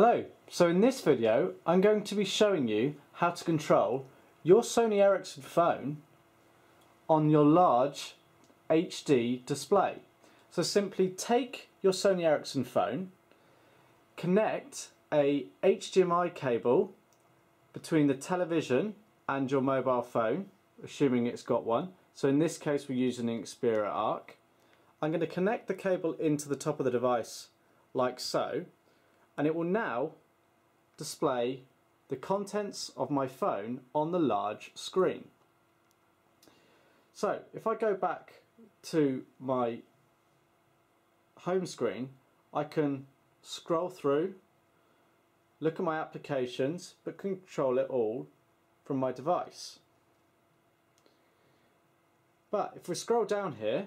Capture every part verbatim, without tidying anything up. Hello, so in this video I'm going to be showing you how to control your Sony Ericsson phone on your large H D display. So simply take your Sony Ericsson phone, connect a H D M I cable between the television and your mobile phone, assuming it's got one. So in this case we're using an Xperia Arc. I'm going to connect the cable into the top of the device like so. And it will now display the contents of my phone on the large screen. So if I go back to my home screen, I can scroll through, look at my applications, but control it all from my device. But if we scroll down here,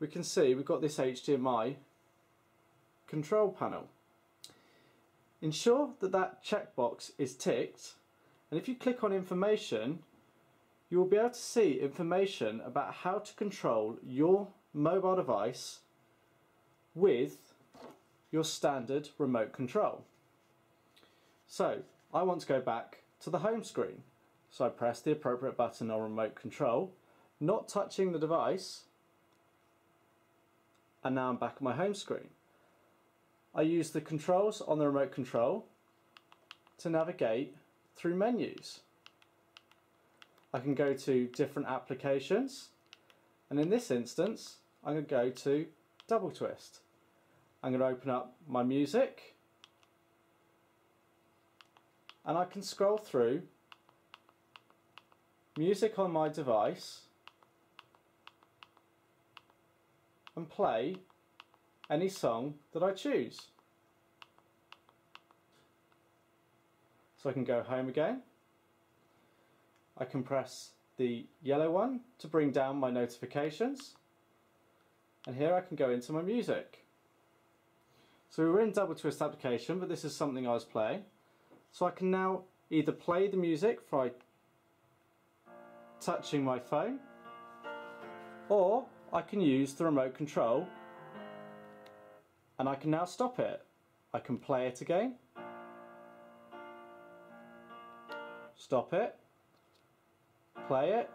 we can see we've got this H D M I control panel. Ensure that that checkbox is ticked, and if you click on information, you will be able to see information about how to control your mobile device with your standard remote control. So I want to go back to the home screen, so I press the appropriate button on remote control, not touching the device, and now I'm back at my home screen. I use the controls on the remote control to navigate through menus. I can go to different applications, and in this instance I'm going to go to Double Twist. I'm going to open up my music, and I can scroll through music on my device and play any song that I choose. So I can go home again. I can press the yellow one to bring down my notifications, and here I can go into my music. So we were in Double Twist application, but this is something I was playing, so I can now either play the music by touching my phone, or I can use the remote control and I can now stop it. I can play it again, stop it, play it,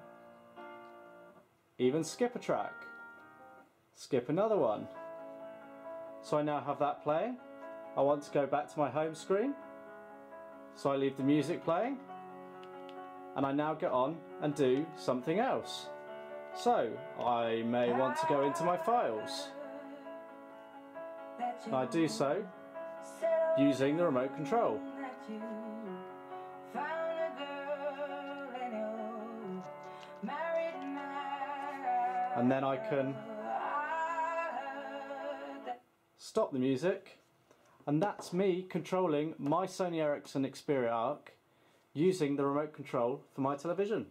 even skip a track, skip another one. So I now have that playing. I want to go back to my home screen, so I leave the music playing, and I now get on and do something else. So I may want to go into my files, and I do so using the remote control. And then I can stop the music, and that's me controlling my Sony Ericsson Xperia Arc using the remote control for my television.